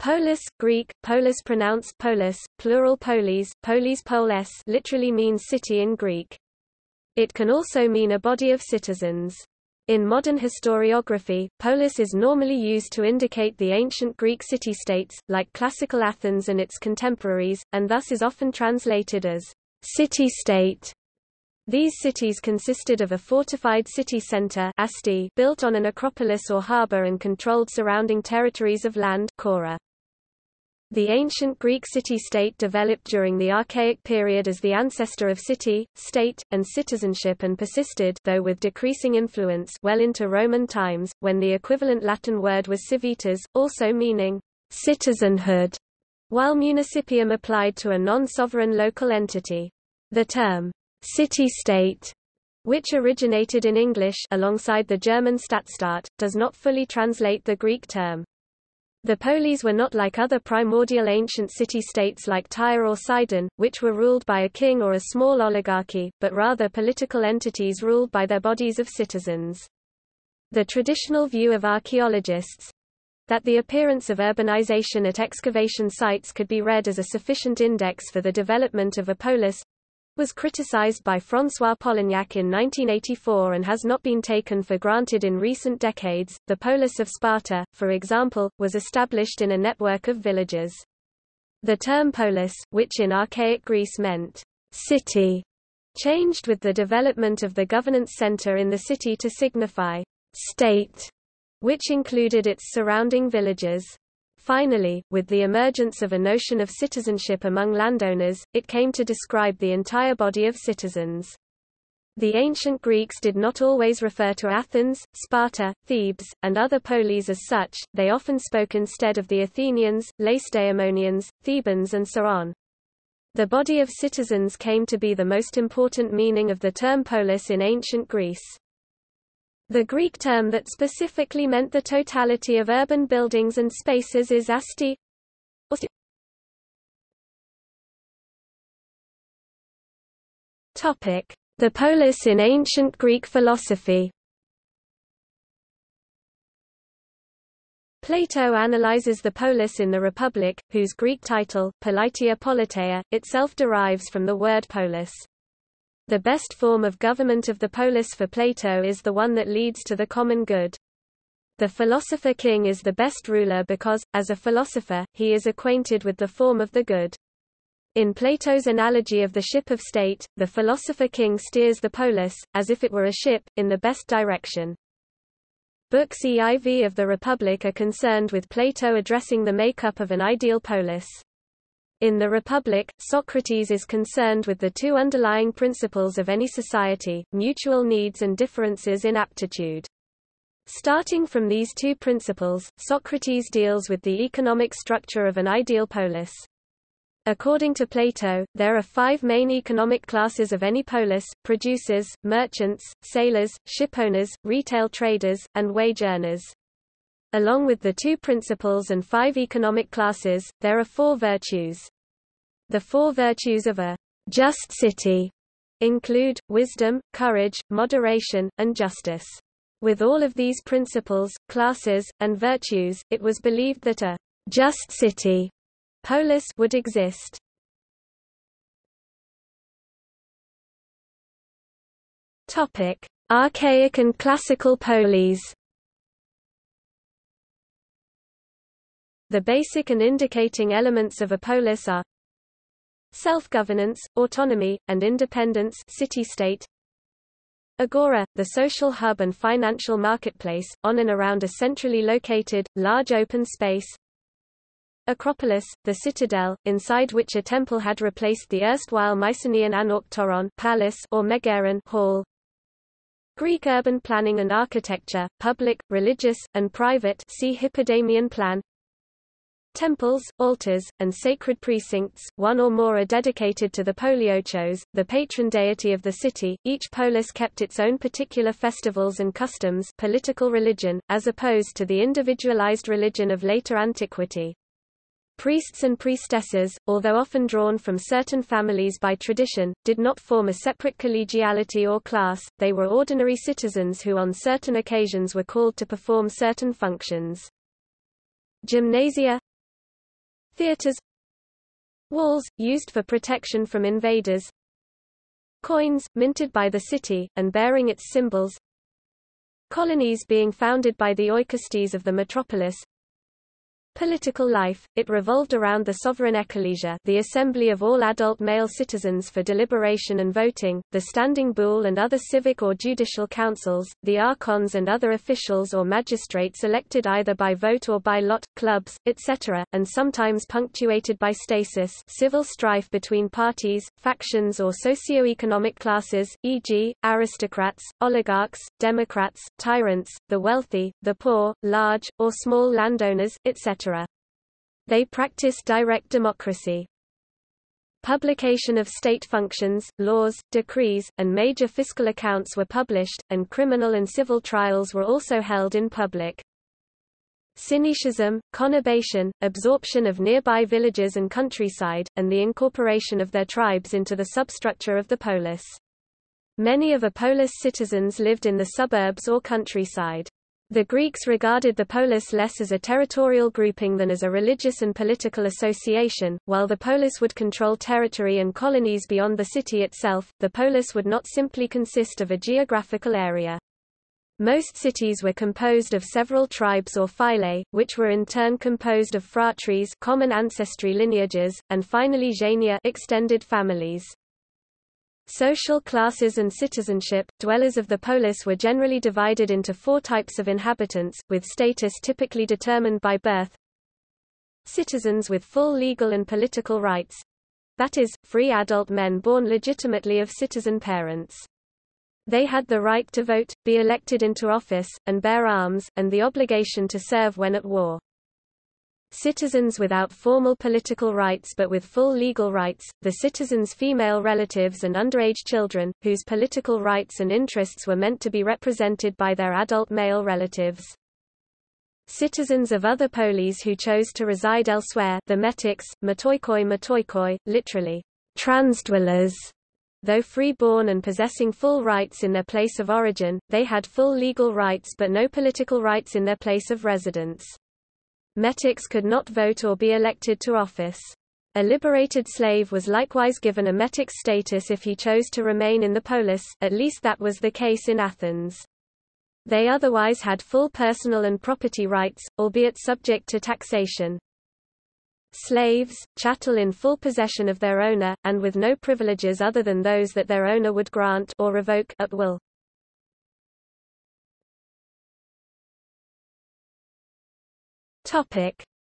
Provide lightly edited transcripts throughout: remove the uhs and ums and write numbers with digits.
Polis, Greek, polis pronounced polis, plural polis, polis poles literally means city in Greek. It can also mean a body of citizens. In modern historiography, polis is normally used to indicate the ancient Greek city-states, like classical Athens and its contemporaries, and thus is often translated as city-state. These cities consisted of a fortified city center asti built on an acropolis or harbor and controlled surrounding territories of land kora. The ancient Greek city-state developed during the Archaic period as the ancestor of city, state, and citizenship and persisted, though with decreasing influence, well into Roman times, when the equivalent Latin word was civitas, also meaning citizenhood, while municipium applied to a non-sovereign local entity. The term city-state, which originated in English alongside the German Stadtstaat, does not fully translate the Greek term. The polis were not like other primordial ancient city-states like Tyre or Sidon, which were ruled by a king or a small oligarchy, but rather political entities ruled by their bodies of citizens. The traditional view of archaeologists, that the appearance of urbanization at excavation sites could be read as a sufficient index for the development of a polis, was criticized by François Polignac in 1984 and has not been taken for granted in recent decades. The polis of Sparta, for example, was established in a network of villages. The term polis, which in Archaic Greece meant city, changed with the development of the governance center in the city to signify state, which included its surrounding villages. Finally, with the emergence of a notion of citizenship among landowners, it came to describe the entire body of citizens. The ancient Greeks did not always refer to Athens, Sparta, Thebes, and other polis as such, they often spoke instead of the Athenians, Lacedaemonians, Thebans and so on. The body of citizens came to be the most important meaning of the term polis in ancient Greece. The Greek term that specifically meant the totality of urban buildings and spaces is asti. The polis in ancient Greek philosophy. Plato analyzes the polis in the Republic, whose Greek title, Politeia Politeia, itself derives from the word polis. The best form of government of the polis for Plato is the one that leads to the common good. The philosopher king is the best ruler because, as a philosopher, he is acquainted with the form of the good. In Plato's analogy of the ship of state, the philosopher king steers the polis, as if it were a ship, in the best direction. Books EIV of the Republic are concerned with Plato addressing the makeup of an ideal polis. In the Republic, Socrates is concerned with the two underlying principles of any society, mutual needs and differences in aptitude. Starting from these two principles, Socrates deals with the economic structure of an ideal polis. According to Plato, there are five main economic classes of any polis: producers, merchants, sailors, shipowners, retail traders, and wage earners. Along with the two principles and five economic classes, there are four virtues. The four virtues of a just city include wisdom, courage, moderation, and justice. With all of these principles, classes, and virtues, it was believed that a just city polis would exist. Topic: Archaic and classical polis. The basic and indicating elements of a polis are self-governance, autonomy, and independence, city-state. Agora, the social hub and financial marketplace, on and around a centrally located, large open space. Acropolis, the citadel, inside which a temple had replaced the erstwhile Mycenaean Anauctoron palace or Megaron hall. Greek urban planning and architecture, public, religious, and private, see Hippodamian plan. Temples, altars, and sacred precincts, one or more are dedicated to the poliochos, the patron deity of the city. Each polis kept its own particular festivals and customs, political religion, as opposed to the individualized religion of later antiquity. Priests and priestesses, although often drawn from certain families by tradition, did not form a separate collegiality or class, they were ordinary citizens who on certain occasions were called to perform certain functions. Gymnasia, theaters, walls, used for protection from invaders, coins, minted by the city, and bearing its symbols, colonies being founded by the oikostes of the metropolis. Political life, it revolved around the sovereign ecclesia, the assembly of all adult male citizens for deliberation and voting, the standing boule and other civic or judicial councils, the archons and other officials or magistrates elected either by vote or by lot, clubs, etc., and sometimes punctuated by stasis, civil strife between parties, factions or socio-economic classes, e.g., aristocrats, oligarchs, democrats, tyrants, the wealthy, the poor, large, or small landowners, etc. They practiced direct democracy. Publication of state functions, laws, decrees, and major fiscal accounts were published, and criminal and civil trials were also held in public. Syncretism, conurbation, absorption of nearby villages and countryside, and the incorporation of their tribes into the substructure of the polis. Many of a polis' citizens lived in the suburbs or countryside. The Greeks regarded the polis less as a territorial grouping than as a religious and political association. While the polis would control territory and colonies beyond the city itself, the polis would not simply consist of a geographical area. Most cities were composed of several tribes or phylae, which were in turn composed of phratries, common ancestry lineages, and finally genia, extended families. Social classes and citizenship. Dwellers of the polis were generally divided into four types of inhabitants, with status typically determined by birth. Citizens with full legal and political rights, that is, free adult men born legitimately of citizen parents. They had the right to vote, be elected into office, and bear arms, and the obligation to serve when at war. Citizens without formal political rights but with full legal rights, the citizens' female relatives and underage children, whose political rights and interests were meant to be represented by their adult male relatives. Citizens of other polis who chose to reside elsewhere, the metics, metoikoi, metoikoi, literally, transdwellers. Though free-born and possessing full rights in their place of origin, they had full legal rights but no political rights in their place of residence. Metics could not vote or be elected to office. A liberated slave was likewise given a metic status if he chose to remain in the polis, at least that was the case in Athens. They otherwise had full personal and property rights, albeit subject to taxation. Slaves, chattel in full possession of their owner, and with no privileges other than those that their owner would grant or revoke at will.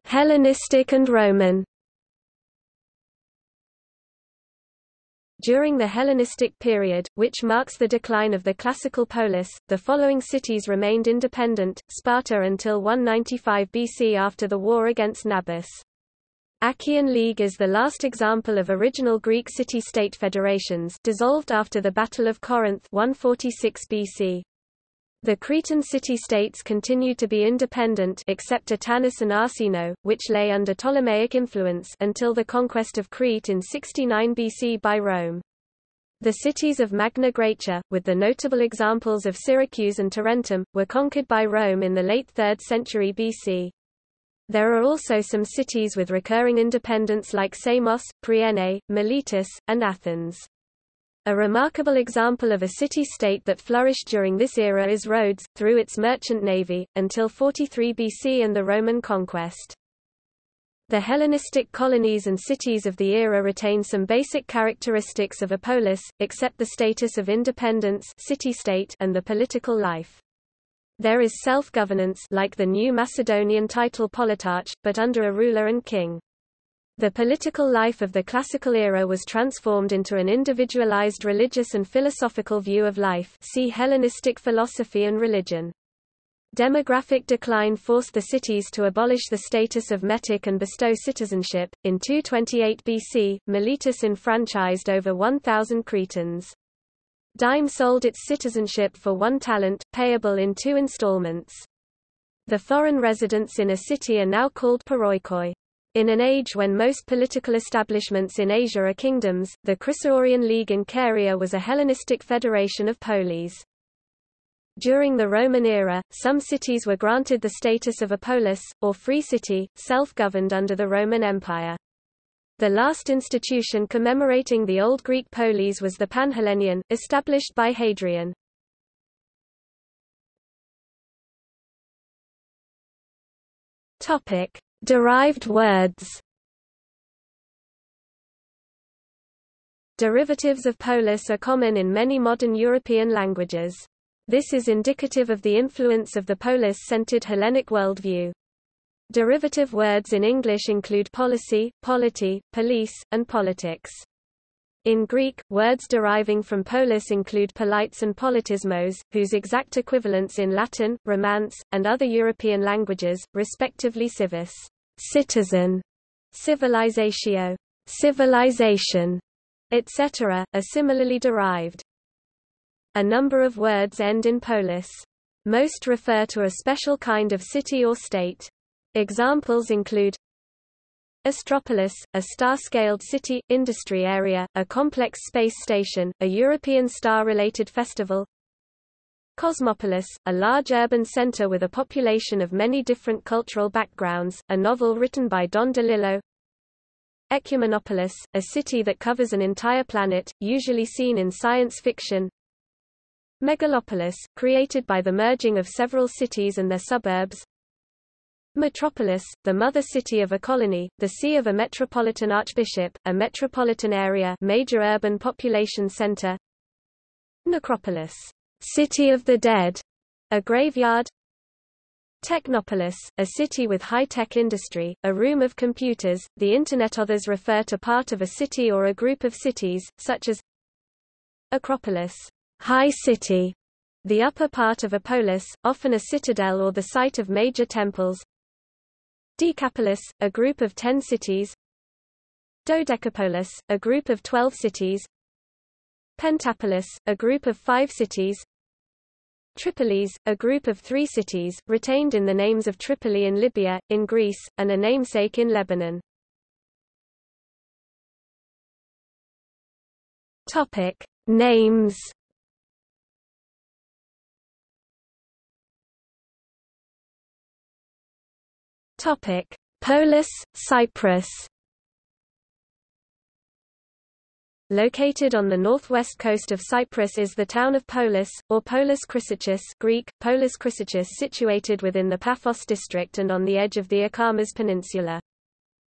Hellenistic and Roman. During the Hellenistic period, which marks the decline of the classical polis, the following cities remained independent: Sparta until 195 BC after the war against Nabis. Achaean League is the last example of original Greek city-state federations dissolved after the Battle of Corinth 146 BC. The Cretan city-states continued to be independent except Atanus and Arsinoe, which lay under Ptolemaic influence until the conquest of Crete in 69 BC by Rome. The cities of Magna Graecia, with the notable examples of Syracuse and Tarentum, were conquered by Rome in the late 3rd century BC. There are also some cities with recurring independence like Samos, Priene, Miletus, and Athens. A remarkable example of a city-state that flourished during this era is Rhodes, through its merchant navy, until 43 BC and the Roman conquest. The Hellenistic colonies and cities of the era retain some basic characteristics of a polis, except the status of independence city-state and the political life. There is self-governance like the new Macedonian title Politarch, but under a ruler and king. The political life of the classical era was transformed into an individualized religious and philosophical view of life. See Hellenistic philosophy and religion. Demographic decline forced the cities to abolish the status of metic and bestow citizenship. In 228 BC, Miletus enfranchised over 1,000 Cretans. Dime sold its citizenship for 1 talent, payable in 2 installments. The foreign residents in a city are now called paroikoi. In an age when most political establishments in Asia are kingdoms, the Chrysaorian League in Caria was a Hellenistic federation of polis. During the Roman era, some cities were granted the status of a polis, or free city, self-governed under the Roman Empire. The last institution commemorating the Old Greek polis was the Panhellenion, established by Hadrian. Derived words. Derivatives of polis are common in many modern European languages. This is indicative of the influence of the polis-centered Hellenic worldview. Derivative words in English include policy, polity, police, and politics. In Greek, words deriving from polis include polites and politismos, whose exact equivalents in Latin, Romance, and other European languages, respectively civis, citizen, civilizatio, civilization, etc., are similarly derived. A number of words end in polis. Most refer to a special kind of city or state. Examples include Astropolis, a star-scaled city, industry area, a complex space station, a European star-related festival. Cosmopolis, a large urban center with a population of many different cultural backgrounds, a novel written by Don DeLillo. Ecumenopolis, a city that covers an entire planet, usually seen in science fiction. Megalopolis, created by the merging of several cities and their suburbs. Metropolis, the mother city of a colony, the see of a metropolitan archbishop, a metropolitan area, major urban population center. Necropolis, city of the dead, a graveyard. Technopolis, a city with high-tech industry, a room of computers, the Internet. Others refer to part of a city or a group of cities, such as Acropolis, high city, the upper part of a polis, often a citadel or the site of major temples. Decapolis, a group of 10 cities. Dodecapolis, a group of 12 cities. Pentapolis, a group of 5 cities. Tripolis, a group of 3 cities, retained in the names of Tripoli in Libya, in Greece, and a namesake in Lebanon. Topic: Names. Topic: Polis, Cyprus. Located on the northwest coast of Cyprus is the town of Polis, or Polis Chrysochous (Greek: Polis Chrysochous), situated within the Paphos district and on the edge of the Achaemenes Peninsula.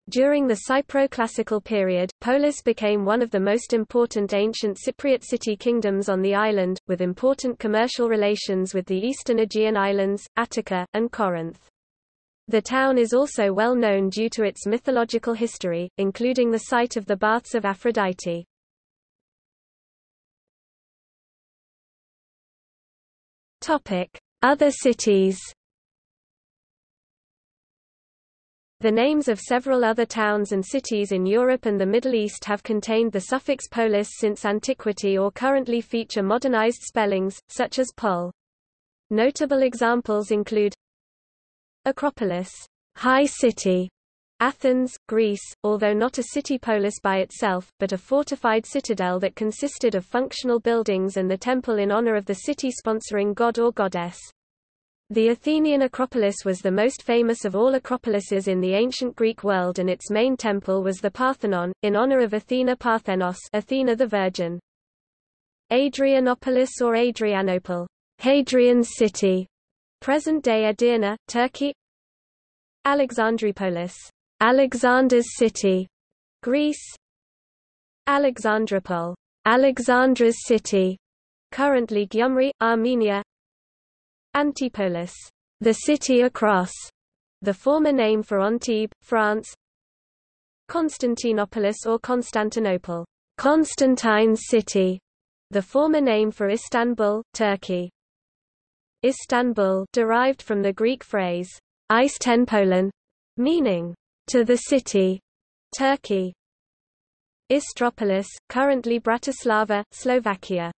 During the Cypro-classical period, Polis became one of the most important ancient Cypriot city kingdoms on the island, with important commercial relations with the eastern Aegean islands, Attica, and Corinth. The town is also well known due to its mythological history, including the site of the baths of Aphrodite. Other cities. The names of several other towns and cities in Europe and the Middle East have contained the suffix polis since antiquity or currently feature modernized spellings, such as pol. Notable examples include Acropolis, high city, Athens, Greece, although not a city polis by itself, but a fortified citadel that consisted of functional buildings and the temple in honor of the city sponsoring god or goddess. The Athenian Acropolis was the most famous of all acropolises in the ancient Greek world, and its main temple was the Parthenon, in honor of Athena Parthenos, Athena the Virgin. Adrianopolis or Adrianople, Hadrian City, present-day Edirne, Turkey. Alexandroupolis, Alexander's City, Greece. Alexandropol, Alexandra's City, currently Gyumri, Armenia. Antipolis, the city across, the former name for Antibes, France. Constantinopolis or Constantinople, Constantine City, the former name for Istanbul, Turkey. Istanbul, derived from the Greek phrase Istenpolon, meaning to the city, Turkey. Istropolis, currently Bratislava, Slovakia.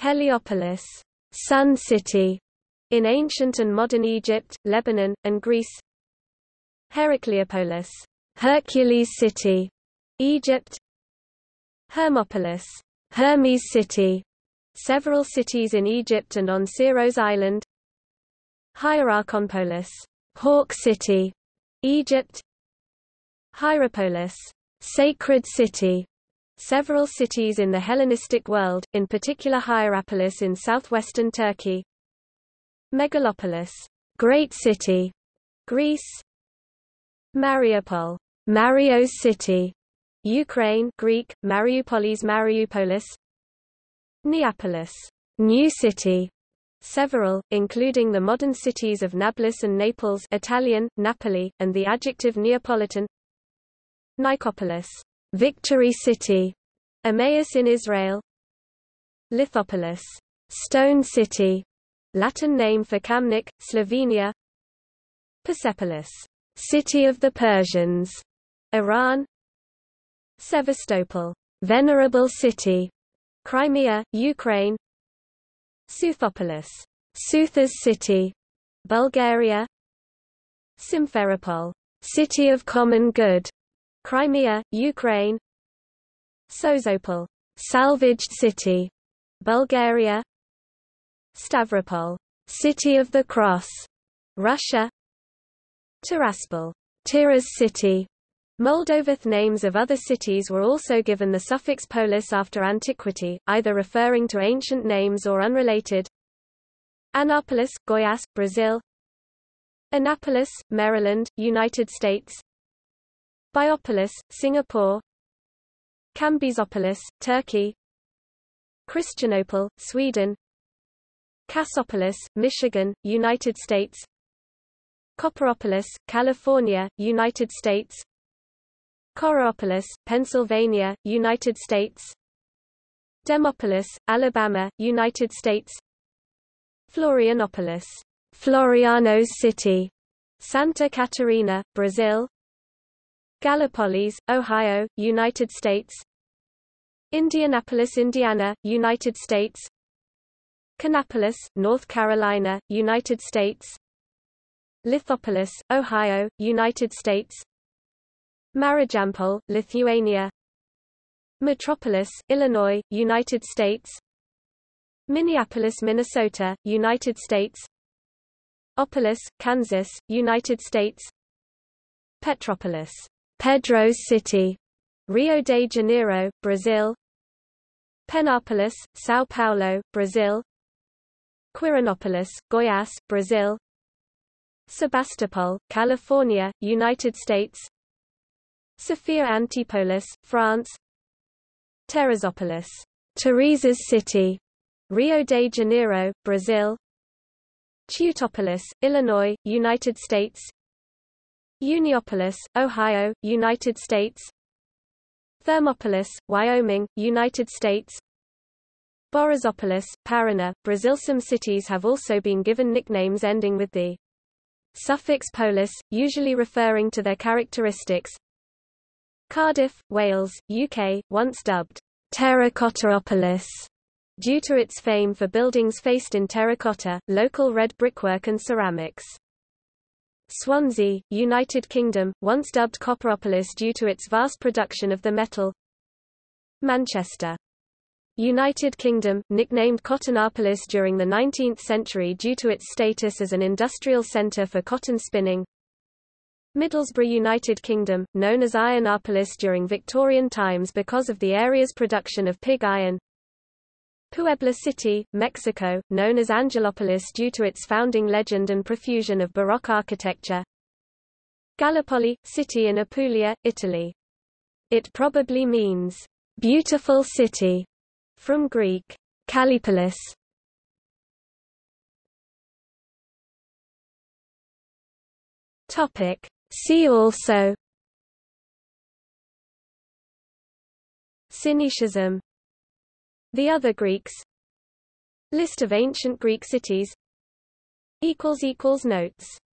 Heliopolis, Sun City, in ancient and modern Egypt, Lebanon, and Greece. Heracleopolis, Hercules City, Egypt. Hermopolis, Hermes City, several cities in Egypt and on Syros Island. Hierarchonpolis, Hawk City, Egypt. Hierapolis, Sacred City, several cities in the Hellenistic world, in particular Hierapolis in southwestern Turkey. Megalopolis, Great City, Greece. Mariupol, Mario's City, Ukraine, Greek, Mariupolis, Mariupolis. Neapolis, New City, several, including the modern cities of Nablus and Naples, Italian, Napoli, and the adjective Neapolitan. Nicopolis, Victory City, Emmaus in Israel. Lithopolis, Stone City, Latin name for Kamnik, Slovenia. Persepolis, City of the Persians, Iran. Sevastopol, Venerable City, Crimea, Ukraine. Suthopolis, Suthas City, Bulgaria. Simferopol, City of Common Good, Crimea, Ukraine. Sozopol, Salvaged City, Bulgaria. Stavropol, City of the Cross, Russia. Tiraspol, Tiras City, Moldova. Names of other cities were also given the suffix polis after antiquity, either referring to ancient names or unrelated. Annapolis, Goiás, Brazil. Annapolis, Maryland, United States. Biopolis, Singapore. Cambysopolis, Turkey. Christianopol, Sweden. Cassopolis, Michigan, United States. Copperopolis, California, United States. Coraopolis, Pennsylvania, United States. Demopolis, Alabama, United States. Florianopolis, Floriano's City, Santa Catarina, Brazil. Gallipolis, Ohio, United States. Indianapolis, Indiana, United States. Kannapolis, North Carolina, United States. Lithopolis, Ohio, United States. Marijampol, Lithuania. Metropolis, Illinois, United States. Minneapolis, Minnesota, United States. Opolis, Kansas, United States. Petropolis, Pedro's City, Rio de Janeiro, Brazil. Penápolis, São Paulo, Brazil. Quirinopolis, Goiás, Brazil. Sebastopol, California, United States. Sophia Antipolis, France. Teresopolis, Teresa's City, Rio de Janeiro, Brazil. Teutopolis, Illinois, United States. Uniopolis, Ohio, United States. Thermopolis, Wyoming, United States. Borisopolis, Paraná, Brazil. Some cities have also been given nicknames ending with the suffix polis, usually referring to their characteristics. Cardiff, Wales, UK, once dubbed Terracottaopolis due to its fame for buildings faced in terracotta, local red brickwork and ceramics. Swansea, United Kingdom, once dubbed Copperopolis due to its vast production of the metal. Manchester, United Kingdom, nicknamed Cottonopolis during the 19th century due to its status as an industrial centre for cotton spinning. Middlesbrough, United Kingdom, known as Ironopolis during Victorian times because of the area's production of pig iron. Puebla City, Mexico, known as Angelopolis due to its founding legend and profusion of Baroque architecture. Gallipoli, city in Apulia, Italy. It probably means beautiful city, from Greek, Callipolis. Topic. See also Syncretism. The other Greeks. List of ancient Greek cities. == Notes